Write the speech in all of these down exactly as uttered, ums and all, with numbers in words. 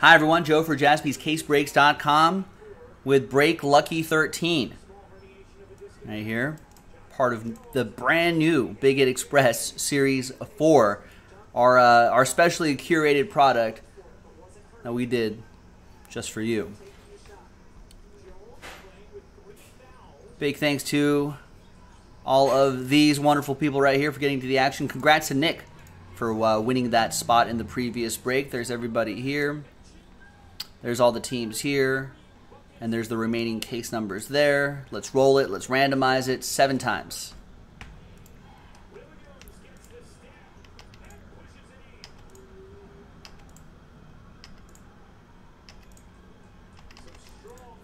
Hi everyone, Joe for Jaspy's Case Breaks dot com with Break Lucky thirteen. Right here, part of the brand new Big Hit Express Series four, our, uh, our specially curated product that we did just for you. Big thanks to all of these wonderful people right here for getting to the action. Congrats to Nick for uh, winning that spot in the previous break. There's everybody here. There's all the teams here, and there's the remaining case numbers there. Let's roll it. Let's randomize it seven times.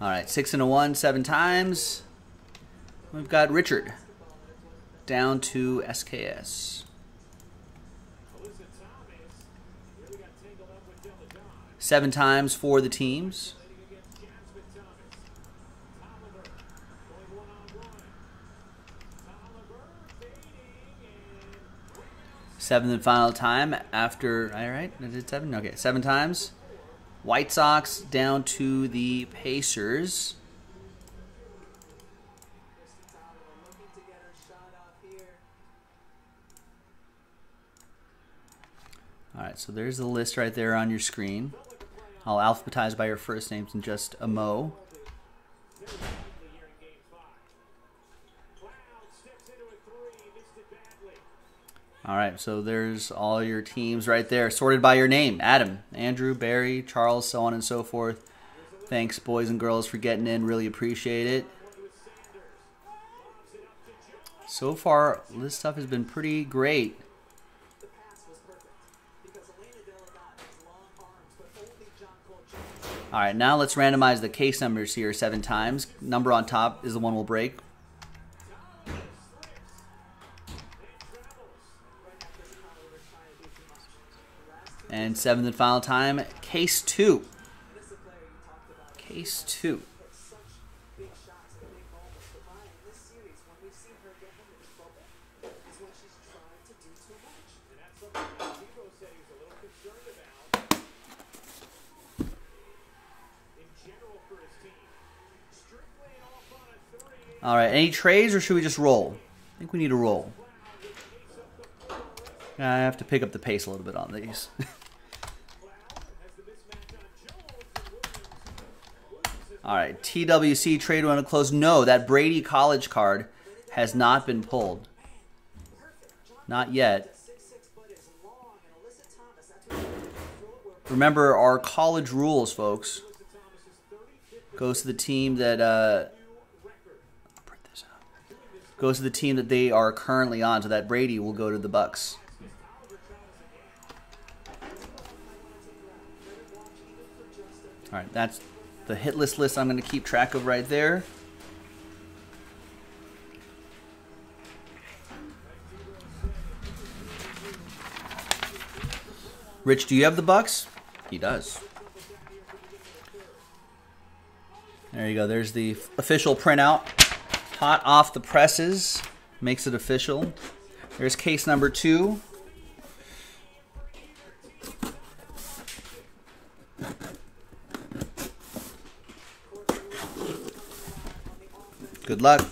All right, six and a one, seven times. We've got Richard down to S K S. Seven times for the teams. Seventh and final time after, all right, I did seven, okay, seven times. White Sox down to the Pacers. All right, so there's the list right there on your screen. I'll alphabetize by your first names in just a mo. All right, so there's all your teams right there, sorted by your name. Adam, Andrew, Barry, Charles, so on and so forth. Thanks, boys and girls, for getting in. Really appreciate it. So far, this stuff has been pretty great. All right, now let's randomize the case numbers here seven times. Number on top is the one we'll break. And seventh and final time, case two. Case two. All right, any trades or should we just roll? I think we need to roll. I have to pick up the pace a little bit on these. All right, T W C trade window closed. No, that Brady college card has not been pulled. Not yet. Remember our college rules, folks. Goes to the team that... Uh, goes to the team that they are currently on, so that Brady will go to the Bucks. All right, that's the hitless list I'm going to keep track of right there. Rich, do you have the Bucks? He does. There you go. There's the official printout. Hot off the presses, makes it official. There's case number two. Good luck.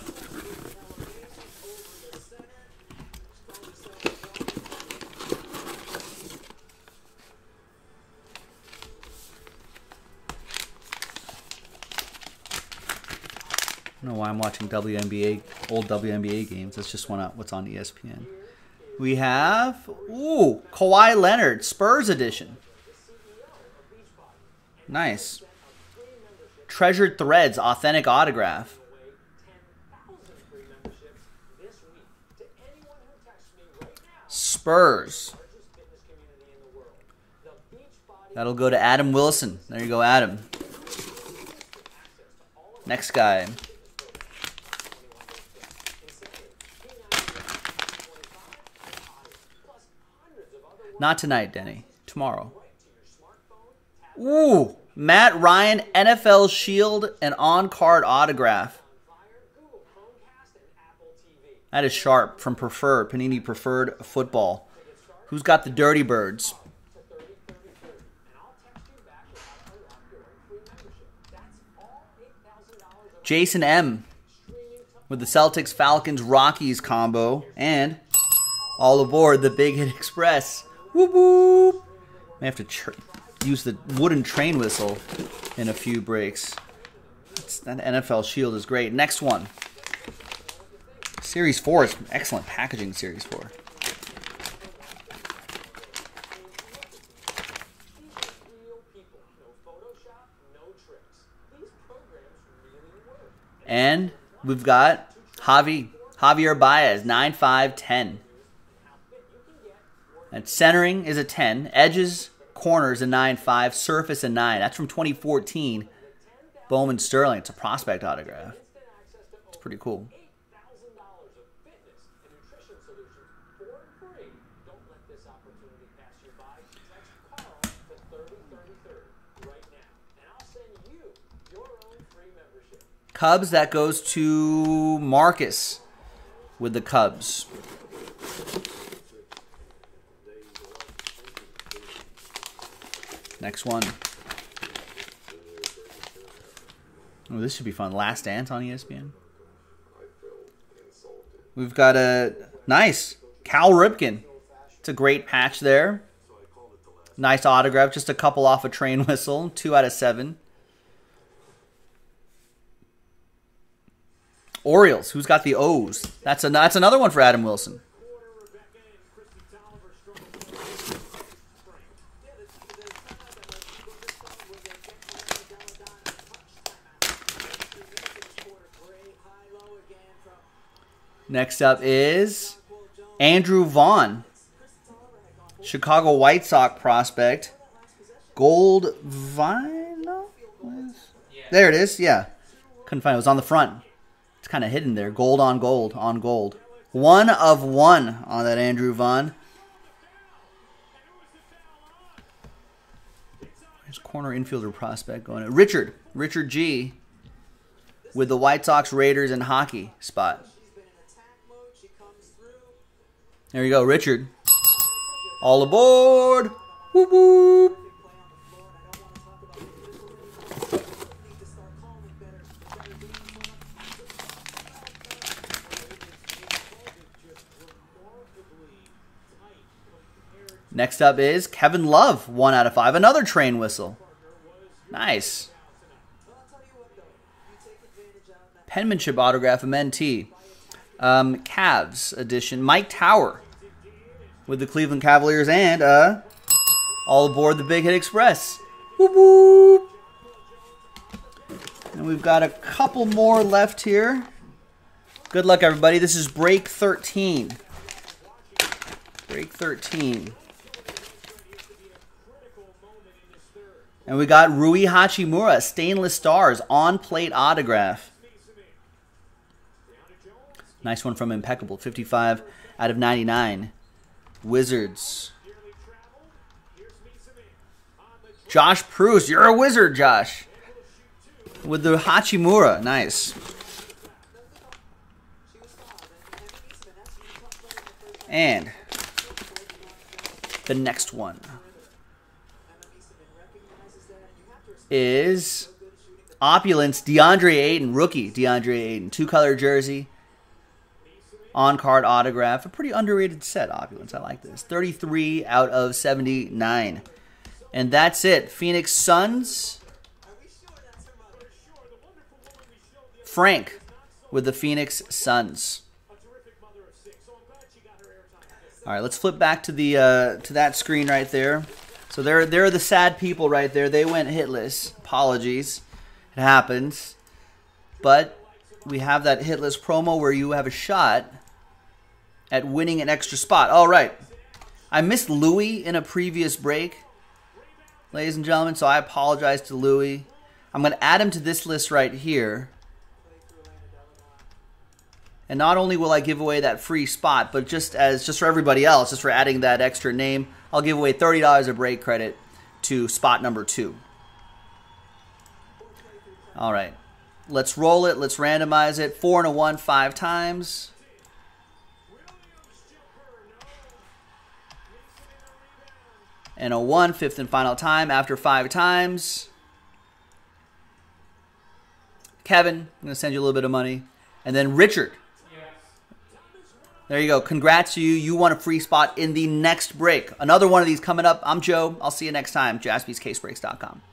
I don't know why I'm watching W N B A, old W N B A games. That's just one out, what's on E S P N. We have, ooh, Kawhi Leonard, Spurs edition. Nice. Treasured Threads, authentic autograph. Spurs. That'll go to Adam Wilson. There you go, Adam. Next guy. Not tonight, Denny. Tomorrow. Ooh, Matt Ryan, N F L Shield, and on-card autograph. That is sharp from Preferred, Panini Preferred Football. Who's got the Dirty Birds? Jason M. with the Celtics, Falcons, Rockies combo. And all aboard the Big Hit Express. Whoop whoop. May have to tr use the wooden train whistle in a few breaks. It's, that N F L shield is great. Next one. Series four is excellent packaging, Series four. And we've got Javi, Javier Baez, nine five ten. And centering is a ten. Edges, corners, a nine five. Surface, a nine. That's from twenty fourteen. Bowman Sterling. It's a prospect autograph. It's pretty cool. Cubs, that goes to Marcus with the Cubs. Next one. Oh, this should be fun. Last Dance on E S P N. We've got a nice Cal Ripken. It's a great patch there. Nice autograph. Just a couple off a train whistle. Two out of seven. Orioles, who's got the O's? That's, a, that's another one for Adam Wilson. Next up is Andrew Vaughn, Chicago White Sox prospect. Gold Vine? There it is, yeah. Couldn't find it, it was on the front. It's kind of hidden there. Gold on gold on gold. One of one on that Andrew Vaughn. There's corner infielder prospect going. Richard. Richard G. with the White Sox, Raiders, and hockey spot. There you go, Richard. All aboard. Whoop, whoop. Next up is Kevin Love, one out of five. Another train whistle. Nice. Penmanship autograph, mentee. Um, Cavs edition. Mike Tower with the Cleveland Cavaliers and uh, all aboard the Big Hit Express. Whoop, whoop. And we've got a couple more left here. Good luck, everybody. This is break thirteen. Break thirteen. And we got Rui Hachimura, Stainless Stars, on-plate autograph. Nice one from Impeccable, fifty-five out of ninety-nine. Wizards. Josh Proust, you're a wizard, Josh. With the Hachimura, nice. And the next one is Opulence, DeAndre Ayton, rookie DeAndre Ayton, two-color jersey, on-card autograph. A pretty underrated set, Opulence. I like this. thirty-three out of seventy-nine. And that's it. Phoenix Suns. Frank with the Phoenix Suns. All right, let's flip back to the uh, to that screen right there. So there, there are the sad people right there. They went hitless. Apologies. It happens. But we have that hitless promo where you have a shot at winning an extra spot. All right. I missed Louie in a previous break, ladies and gentlemen, so I apologize to Louie. I'm going to add him to this list right here. And not only will I give away that free spot, but just as just for everybody else, just for adding that extra name, I'll give away thirty dollars of break credit to spot number two. All right. Let's roll it. Let's randomize it. Four and a one five times. And a one, fifth and final time after five times. Kevin, I'm going to send you a little bit of money. And then Richard. There you go. Congrats to you. You won a free spot in the next break. Another one of these coming up. I'm Joe. I'll see you next time. Jaspys Case Breaks dot com.